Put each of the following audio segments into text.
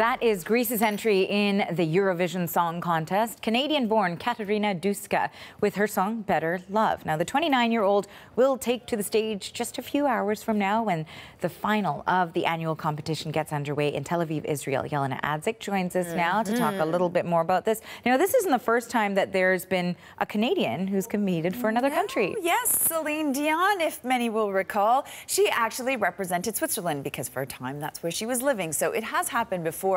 That is Greece's entry in the Eurovision Song Contest. Canadian-born Katerina Duska with her song Better Love. Now, the 29-year-old will take to the stage just a few hours from now when the final of the annual competition gets underway in Tel Aviv, Israel. Yelena Adzik joins us now to talk a little bit more about this. Now, this isn't the first time that there's been a Canadian who's competed for another country. Yes, Celine Dion, if many will recall. She actually represented Switzerland because for a time that's where she was living. So it has happened before.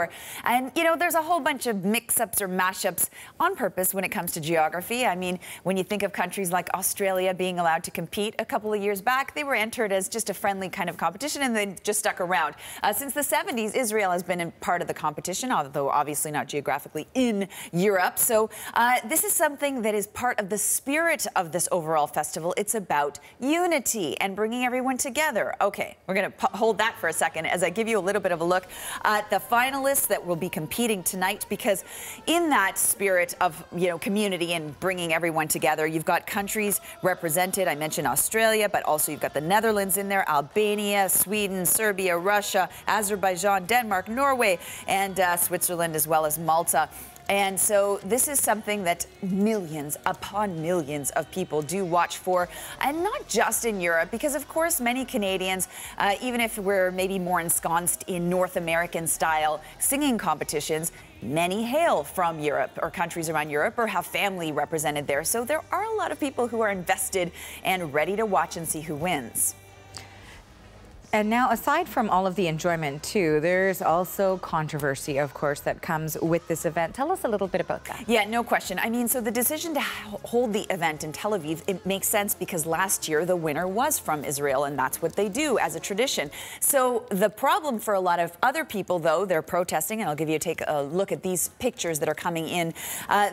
And, you know, there's a whole bunch of mix-ups or mash-ups on purpose when it comes to geography. I mean, when you think of countries like Australia being allowed to compete a couple of years back, they were entered as just a friendly kind of competition and they just stuck around. Since the 70s, Israel has been a part of the competition, although obviously not geographically in Europe. So this is something that is part of the spirit of this overall festival. It's about unity and bringing everyone together. Okay, we're going to hold that for a second as I give you a little bit of a look at the finalists that will be competing tonight, because in that spirit of, you know, community and bringing everyone together, you've got countries represented. I mentioned Australia, but also you've got the Netherlands in there, Albania, Sweden, Serbia, Russia, Azerbaijan, Denmark, Norway, and Switzerland, as well as Malta. And so this is something that millions upon millions of people do watch for, and not just in Europe, because of course many Canadians, even if we're maybe more ensconced in North American style singing competitions, many hail from Europe or countries around Europe or have family represented there. So there are a lot of people who are invested and ready to watch and see who wins. And now, aside from all of the enjoyment, too, there's also controversy, of course, that comes with this event. Tell us a little bit about that. Yeah, no question. I mean, so the decision to hold the event in Tel Aviv, it makes sense because last year the winner was from Israel, and that's what they do as a tradition. So the problem for a lot of other people, though, they're protesting, and I'll give you a look at these pictures that are coming in.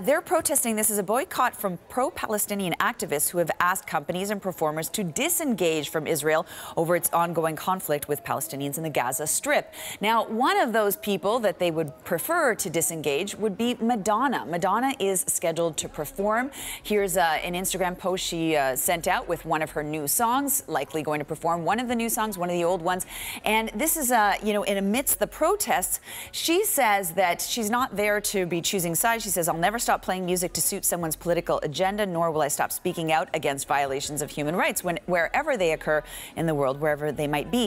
They're protesting. This is a boycott from pro-Palestinian activists who have asked companies and performers to disengage from Israel over its ongoing conflict with Palestinians in the Gaza Strip. Now, one of those people that they would prefer to disengage would be Madonna. Madonna is scheduled to perform. Here's an Instagram post she sent out with one of her new songs, likely going to perform one of the new songs, one of the old ones. And this is, you know, in amidst the protests, she says that she's not there to be choosing sides. She says, "I'll never stop playing music to suit someone's political agenda, nor will I stop speaking out against violations of human rights wherever they occur in the world, wherever they might be."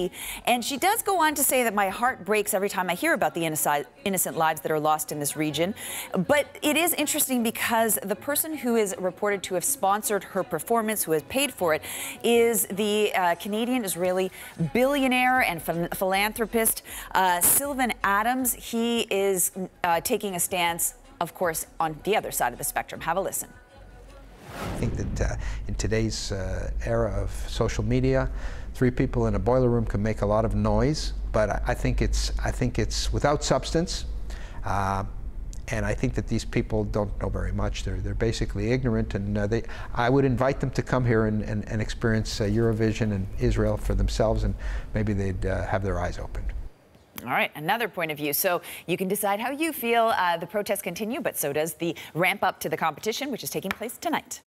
And she does go on to say that my heart breaks every time I hear about the innocent lives that are lost in this region. But it is interesting because the person who is reported to have sponsored her performance, who has paid for it, is the Canadian-Israeli billionaire and philanthropist Sylvan Adams. He is taking a stance, of course, on the other side of the spectrum. Have a listen. I think that in today's era of social media, three people in a boiler room can make a lot of noise, but I think it's without substance, and I think that these people don't know very much. They're basically ignorant, and I would invite them to come here and experience Eurovision and Israel for themselves, and maybe they'd have their eyes opened. All right, another point of view. So you can decide how you feel. The protests continue, but so does the ramp up to the competition, which is taking place tonight.